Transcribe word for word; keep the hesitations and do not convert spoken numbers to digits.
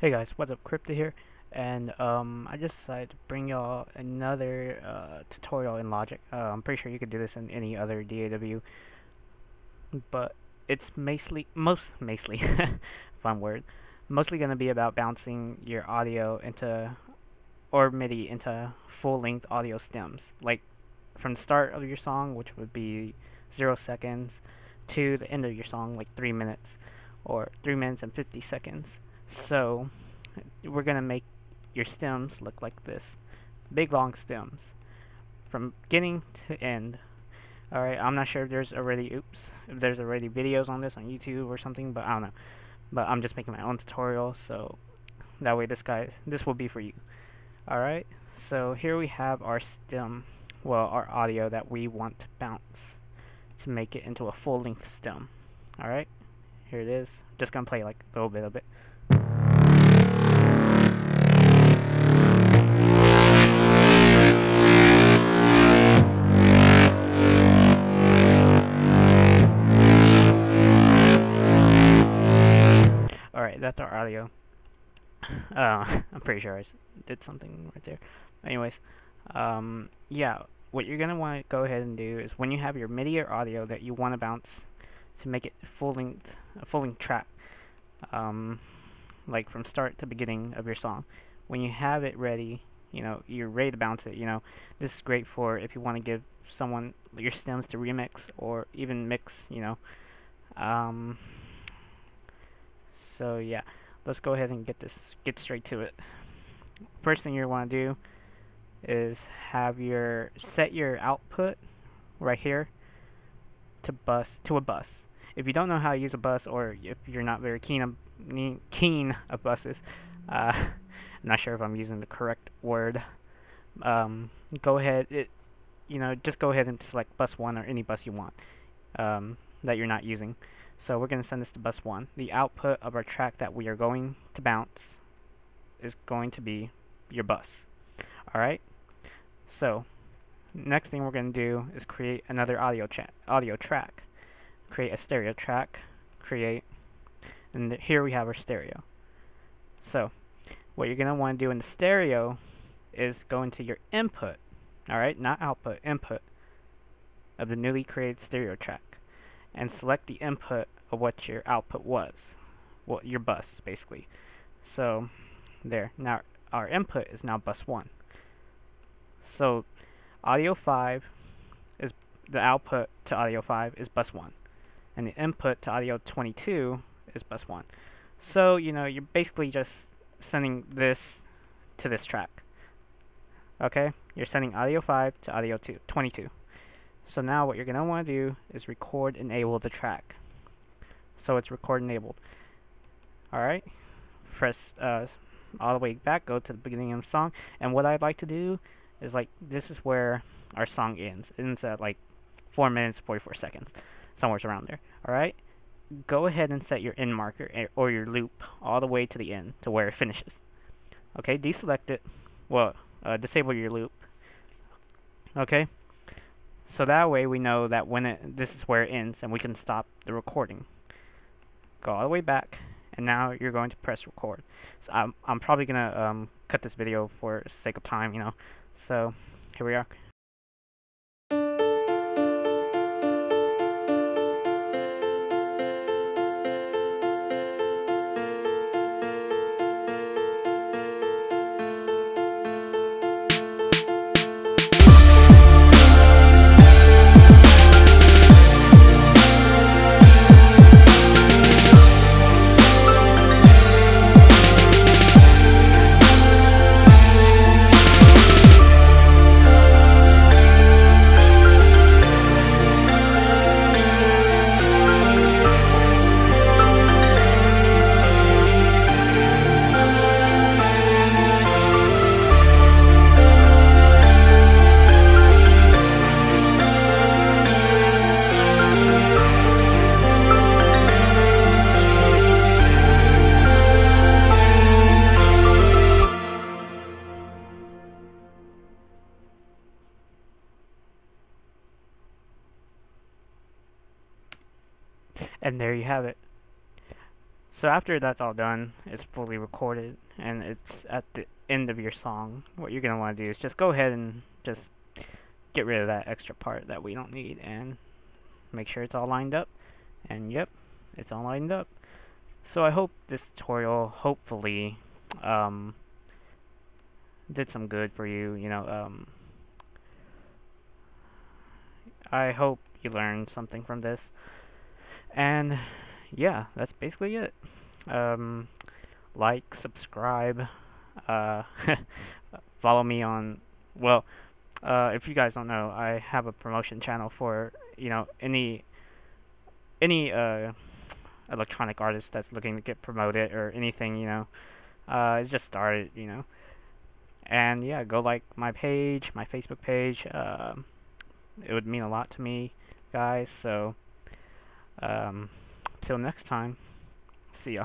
Hey guys, what's up? Krypta here, and um, I just decided to bring y'all another uh, tutorial in Logic. Uh, I'm pretty sure you could do this in any other D A W, but it's mostly, most mostly, fun word, mostly going to be about bouncing your audio into, or MIDI into full-length audio stems, like from the start of your song, which would be zero seconds, to the end of your song, like three minutes, or three minutes and fifty seconds. So we're gonna make your stems look like this, big long stems from beginning to end. All right, I'm not sure if there's already oops if there's already videos on this on YouTube or something, but I don't know. But I'm just making my own tutorial, so that way this guy this will be for you. All right, so here we have our stem, well, our audio that we want to bounce to make it into a full length stem. All right, here it is. Just gonna play like a little bit of it. That's our audio. Uh, I'm pretty sure I did something right there. Anyways, um, yeah, what you're going to want to go ahead and do is when you have your MIDI or audio that you want to bounce to make it full length, a full length track, um, like from start to beginning of your song. When you have it ready, you know, you're ready to bounce it. You know, this is great for if you want to give someone your stems to remix or even mix, you know. Um, So yeah, let's go ahead and get this get straight to it. First thing you want to do is have your set your output right here to bus to a bus. If you don't know how to use a bus, or if you're not very keen of, keen of buses, uh, I'm not sure if I'm using the correct word. Um, go ahead, it, you know, just go ahead and select bus one or any bus you want um, that you're not using. So we're going to send this to bus one. The output of our track that we are going to bounce is going to be your bus. Alright? So, next thing we're going to do is create another audio, tra audio track. Create a stereo track. Create. And here we have our stereo. So, what you're going to want to do in the stereo is go into your input. Alright? Not output. Input of the newly created stereo track. And select the input of what your output was, well, your bus basically. So there, now our input is now bus one. So audio five is the output to audio five is bus one, and the input to audio twenty-two is bus one. So you know you're basically just sending this to this track. Okay, you're sending audio five to audio two, twenty-two. So now what you're going to want to do is record enable the track. So it's record enabled. Alright, press uh, all the way back, go to the beginning of the song. And what I'd like to do is, like, this is where our song ends. It ends at like four minutes, forty-four seconds, somewhere around there. Alright, go ahead and set your end marker or your loop all the way to the end to where it finishes. Okay, deselect it. Well, uh, disable your loop. Okay. So that way we know that when it, this is where it ends, and we can stop the recording. Go all the way back, and now you're going to press record. So I'm, I'm probably going to um, cut this video for sake of time, you know. So here we are. And there you have it. So after that's all done, it's fully recorded, and it's at the end of your song. What you're going to want to do is just go ahead and just get rid of that extra part that we don't need, and make sure it's all lined up. And yep, it's all lined up. So I hope this tutorial hopefully um, did some good for you. You know, um, I hope you learned something from this. And yeah, that's basically it. Um, like, subscribe, uh, follow me on, well, uh, if you guys don't know, I have a promotion channel for, you know, any, any, uh, electronic artist that's looking to get promoted or anything, you know, uh, it's just started, you know, and yeah, go like my page, my Facebook page, um, it would mean a lot to me, guys, so, um, till next time, see ya.